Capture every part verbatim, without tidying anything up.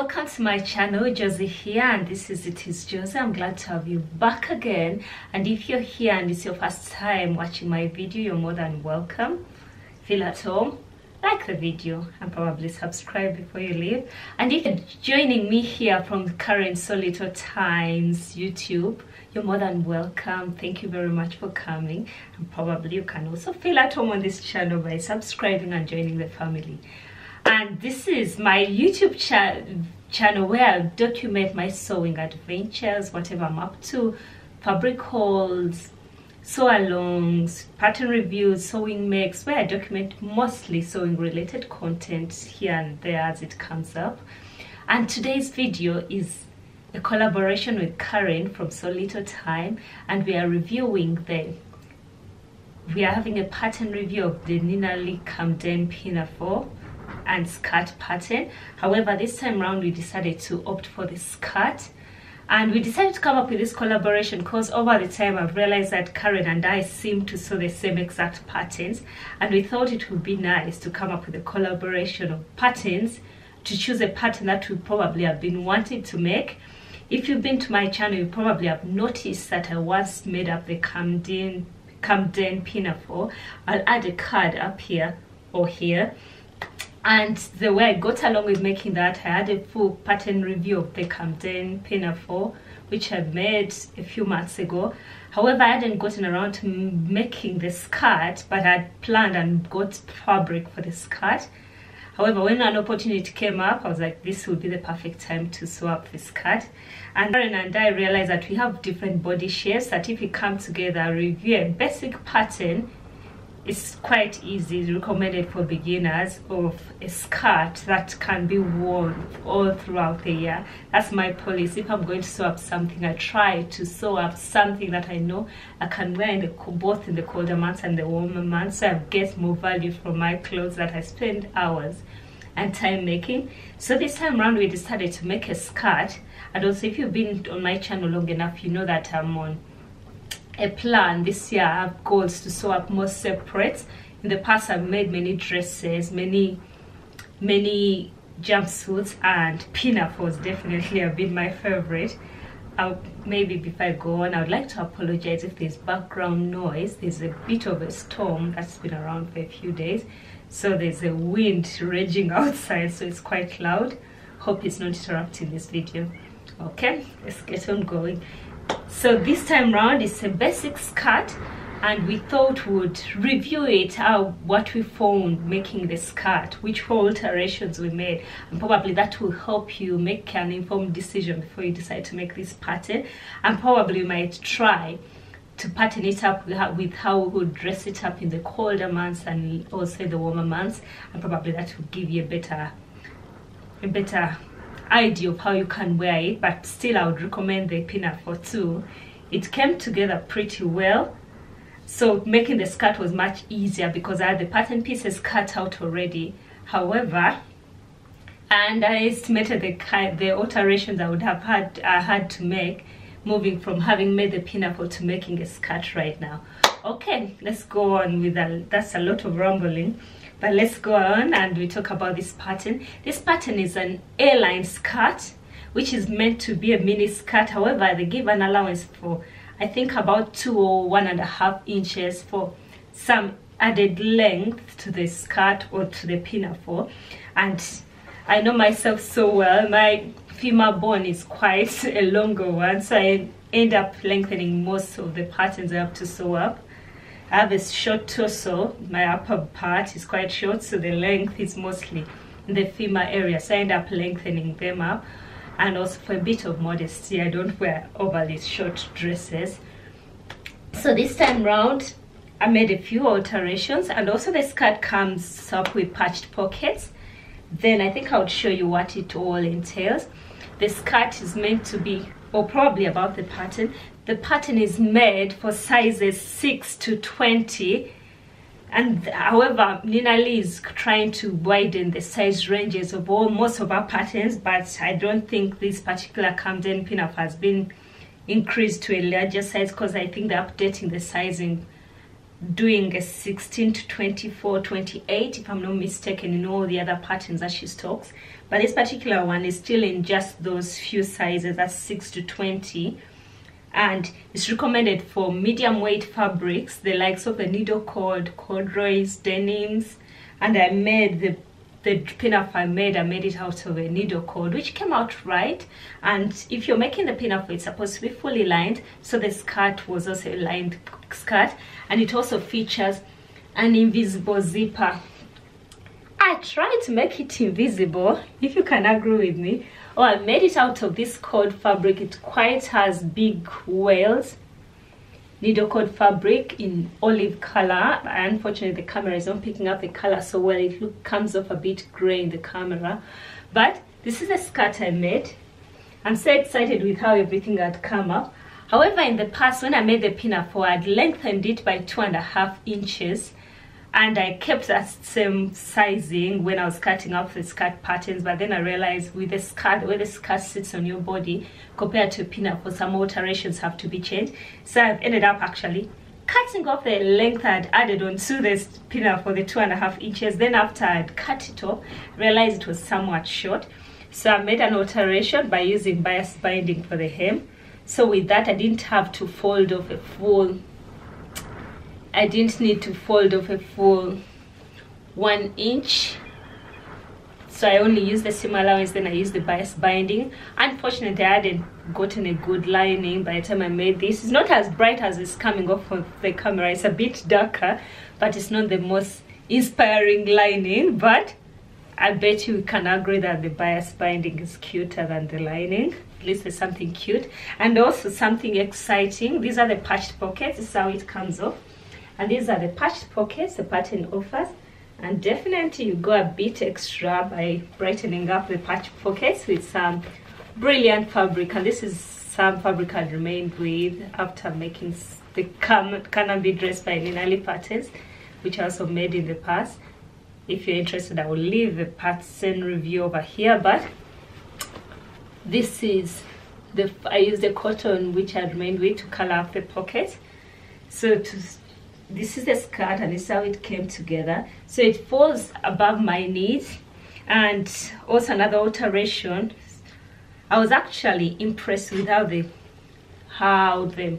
welcome to my channel. Josie here, and this is It is Josie. I'm glad to have you back again, and if you're here and it's your first time watching my video, you're more than welcome. Feel at home, like the video, and probably subscribe before you leave. And if you're joining me here from Karen Sew Little Time's YouTube, you're more than welcome. Thank you very much for coming, and probably you can also feel at home on this channel by subscribing and joining the family. And this is my YouTube cha channel where I document my sewing adventures, whatever I'm up to, fabric hauls, sew-alongs, pattern reviews, sewing makes, where I document mostly sewing related content here and there as it comes up. And today's video is a collaboration with Karen from Sew Little Time, and we are reviewing the we are having a pattern review of the Nina Lee Camden pinafore and skirt pattern. However, this time round we decided to opt for the skirt, and we decided to come up with this collaboration because over the time I've realized that Karen and I seem to sew the same exact patterns, and we thought it would be nice to come up with a collaboration of patterns, to choose a pattern that we probably have been wanting to make. If you've been to my channel, you probably have noticed that I once made up the Camden Camden pinafore. I'll add a card up here or here. And the way I got along with making that, I had a full pattern review of the Camden pinafore, which I made a few months ago. However, I hadn't gotten around to making the skirt, but I had planned and got fabric for the skirt. However, when an opportunity came up, I was like, this would be the perfect time to sew up the skirt. And Karen and I realized that we have different body shapes, that if we come together and review a basic pattern, it's quite easy. It's recommended for beginners of a skirt that can be worn all throughout the year. That's my policy. If I'm going to sew up something, I try to sew up something that I know I can wear in the, both in the colder months and the warmer months, so I get more value from my clothes that I spend hours and time making. So this time around we decided to make a skirt. And also, if you've been on my channel long enough, you know that I'm on a plan this year. I have goals to sew up more separates. In the past I've made many dresses, many many jumpsuits, and pinafores definitely have been my favorite. I'll, maybe before I go on, I would like to apologize if there's background noise. There's a bit of a storm that's been around for a few days, so there's a wind raging outside, so it's quite loud. Hope it's not interrupting this video. Okay, let's get on going. So this time round it's a basic skirt, and we thought we would review it, how uh, what we found making the skirt, which alterations we made, and probably that will help you make an informed decision before you decide to make this pattern. And probably we might try to pattern it up with how we would dress it up in the colder months and also the warmer months, and probably that will give you a better a better idea of how you can wear it. But still, I would recommend the pinafore too. It came together pretty well, so making the skirt was much easier because I had the pattern pieces cut out already. However, and I estimated the the alterations I would have had I had to make, moving from having made the pinafore to making a skirt right now. Okay, let's go on with that. That's a lot of rambling, but let's go on and we talk about this pattern. This pattern is an A-line skirt, which is meant to be a mini skirt. However, they give an allowance for, I think, about two or one and a half inches for some added length to the skirt or to the pinafore. And I know myself so well, my femur bone is quite a longer one, so I end up lengthening most of the patterns I have to sew up. I have a short torso, my upper part is quite short, so the length is mostly in the femur area, so I end up lengthening them up. And also, for a bit of modesty, I don't wear overly short dresses. So this time round I made a few alterations, and also the skirt comes up with patched pockets. Then I think I would show you what it all entails. The skirt is meant to be, or probably about the pattern, the pattern is made for sizes six to twenty, and however Nina Lee is trying to widen the size ranges of all most of our patterns, but I don't think this particular Camden pinafore has been increased to a larger size because I think they're updating the sizing doing a sixteen to twenty-four, twenty-eight, if I'm not mistaken, in all the other patterns that she stocks. But this particular one is still in just those few sizes, that's six to twenty, and it's recommended for medium weight fabrics, the likes of the needle cord, corduroys, denims. And I made the the pinup I made, I made it out of a needle cord, which came out right. And if you're making the pinup, it's supposed to be fully lined, so the skirt was also a lined skirt, and it also features an invisible zipper. I tried to make it invisible, if you can agree with me. Oh, I made it out of this cord fabric. It quite has big whales. Needle cord fabric in olive color. Unfortunately, the camera is not picking up the color so well. It look, comes off a bit gray in the camera. But this is the skirt I made. I'm so excited with how everything had come up. However, in the past, when I made the pinafore, I'd lengthened it by two and a half inches. And I kept that same sizing when I was cutting up the skirt patterns, but then I realized with the skirt, where the skirt sits on your body compared to a pinafore, some alterations have to be changed. So I've ended up actually cutting off the length I'd added onto this pinafore, the two and a half inches. Then after I'd cut it off, realized it was somewhat short. So I made an alteration by using bias binding for the hem. So with that, I didn't have to fold off a full I didn't need to fold off a full one inch, so I only used the seam allowance, then I used the bias binding. Unfortunately, I hadn't gotten a good lining by the time I made this. It's not as bright as it's coming off of the camera, it's a bit darker, but it's not the most inspiring lining. But I bet you can agree that the bias binding is cuter than the lining. At least there's something cute and also something exciting. These are the patched pockets. This is how it comes off. And these are the patched pockets the pattern offers, and definitely you go a bit extra by brightening up the patched pockets with some brilliant fabric. And this is some fabric I remained with after making the Carnaby dress by Nina Lee Patterns, which I also made in the past. If you're interested, I will leave a pattern review over here, but this is the I used the cotton which I remained with to color up the pockets. So to this is the skirt, and this is how it came together. So it falls above my knees. And also another alteration, I was actually impressed with how the how the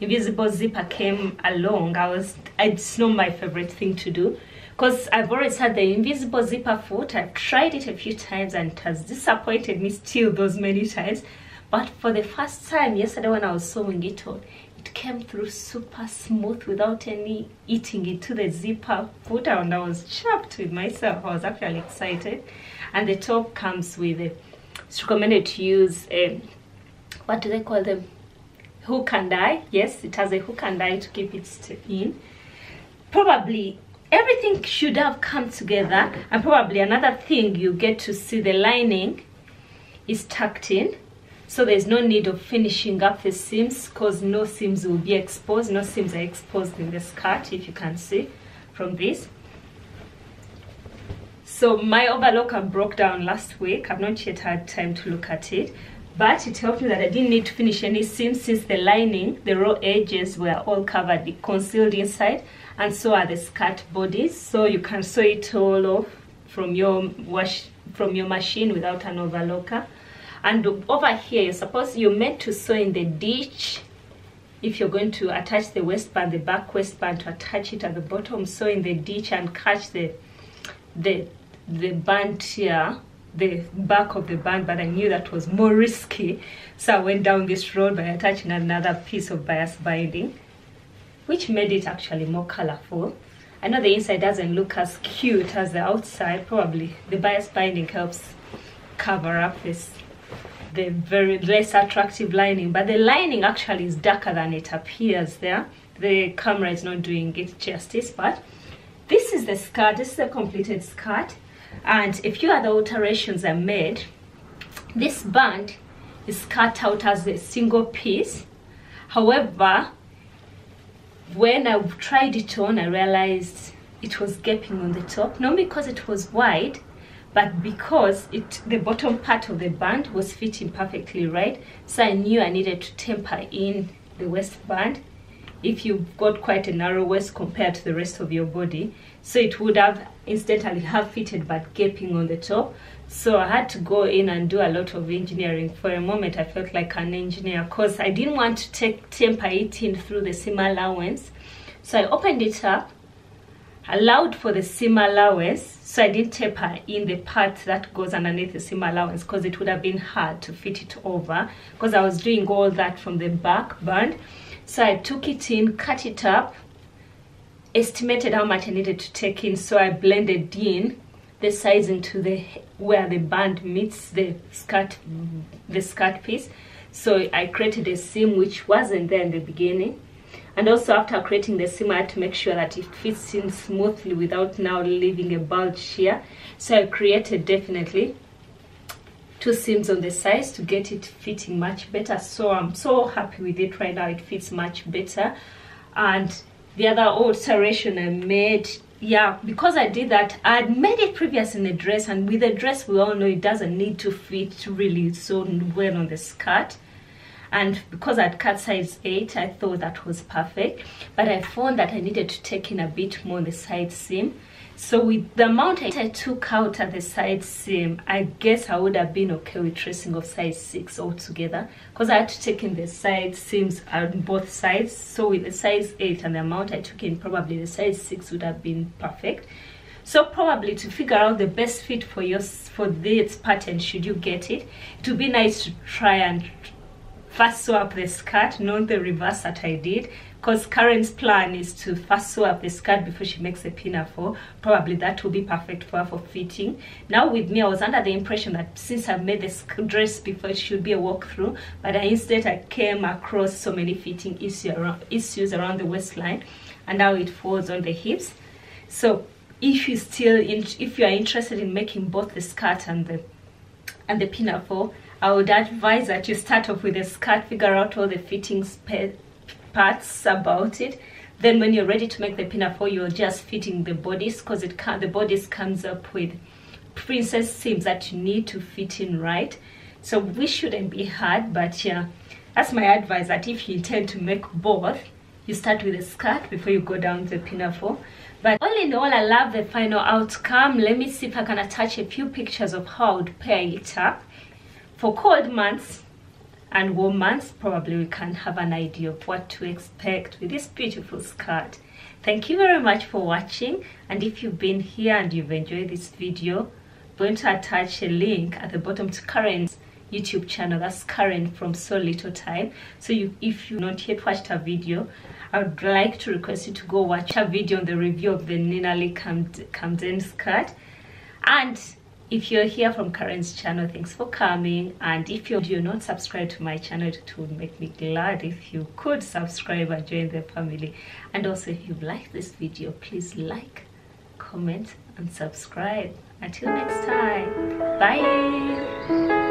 invisible zipper came along. I was it's not my favorite thing to do, because I've always had the invisible zipper foot. I've tried it a few times and it has disappointed me still those many times. But for the first time yesterday when I was sewing it on, it came through super smooth without any eating into the zipper foot, and I was shocked with myself. I was actually excited. And the top comes with a, it's recommended to use a, what do they call them, hook and eye. Yes, it has a hook and eye to keep it in. Probably everything should have come together, and probably another thing you get to see the lining is tucked in. So there's no need of finishing up the seams, because no seams will be exposed. No seams are exposed in the skirt, if you can see from this. So my overlocker broke down last week. I've not yet had time to look at it, but it helped me that I didn't need to finish any seams, since the lining, the raw edges were all covered, concealed inside, and so are the skirt bodies. So you can sew it all off from your wash from your machine without an overlocker. And over here, you're supposed you're meant to sew in the ditch. If you're going to attach the waistband, the back waistband, to attach it at the bottom, sew in the ditch and catch the the the band here, the back of the band. But I knew that was more risky, so I went down this road by attaching another piece of bias binding, which made it actually more colorful. I know the inside doesn't look as cute as the outside. Probably the bias binding helps cover up this the very less attractive lining, but the lining actually is darker than it appears there. The camera is not doing it justice, but this is the skirt. This is the completed skirt. And a few other alterations are made. This band is cut out as a single piece. However, when I tried it on, I realized it was gaping on the top, not because it was wide, but because it the bottom part of the band was fitting perfectly right. So I knew I needed to temper in the waistband if you've got quite a narrow waist compared to the rest of your body. So it would have incidentally have fitted but gaping on the top. So I had to go in and do a lot of engineering. For a moment I felt like an engineer because I didn't want to take temper it in through the seam allowance. So I opened it up, allowed for the seam allowance, so I didn't taper in the part that goes underneath the seam allowance because it would have been hard to fit it over because I was doing all that from the back band. So I took it in, cut it up, estimated how much I needed to take in, so I blended in the size into the where the band meets the skirt, the skirt piece. So I created a seam which wasn't there in the beginning. And also after creating the seam, I had to make sure that it fits in smoothly without now leaving a bulge here. So I created definitely two seams on the sides to get it fitting much better. So I'm so happy with it right now. It fits much better. And the other alteration I made, yeah, because I did that, I had made it previous in a dress. And with a dress, we all know it doesn't need to fit really so well on the skirt. And because I'd cut size eight, I thought that was perfect, but I found that I needed to take in a bit more on the side seam. So with the amount I took out at the side seam, I guess I would have been okay with tracing of size six altogether, because I had to take in the side seams on both sides. So with the size eight and the amount I took in, probably the size six would have been perfect. So probably to figure out the best fit for your for this pattern, should you get it, it would be nice to try and first sew up the skirt, not the reverse that I did, because Karen's plan is to first sew up the skirt before she makes a pinafore. Probably that will be perfect for her for fitting. Now with me, I was under the impression that since I made this dress before, it should be a walkthrough, but I, instead I came across so many fitting issue around, issues around the waistline, and now it falls on the hips. So if you still in, if you are interested in making both the skirt and the and the pinafore, I would advise that you start off with a skirt, figure out all the fitting parts about it. Then when you're ready to make the pinafore, you're just fitting the bodice, because it can, the bodice comes up with princess seams that you need to fit in right. So we shouldn't be hard, but yeah, that's my advice, that if you intend to make both, you start with a skirt before you go down to the pinafore. But all in all, I love the final outcome. Let me see if I can attach a few pictures of how I would pair it up. For cold months and warm months, probably we can have an idea of what to expect with this beautiful skirt. Thank you very much for watching, and if you've been here and you've enjoyed this video, I'm going to attach a link at the bottom to Karen's YouTube channel. That's Karen from Sew Little Time. So you, if you've not yet watched her video, I would like to request you to go watch her video on the review of the Nina Lee Camden Skirt. And if you're here from Karen's channel, thanks for coming. And if you're not subscribed to my channel, it would make me glad if you could subscribe and join the family. And also, if you've liked this video, please like, comment, and subscribe. Until next time, bye.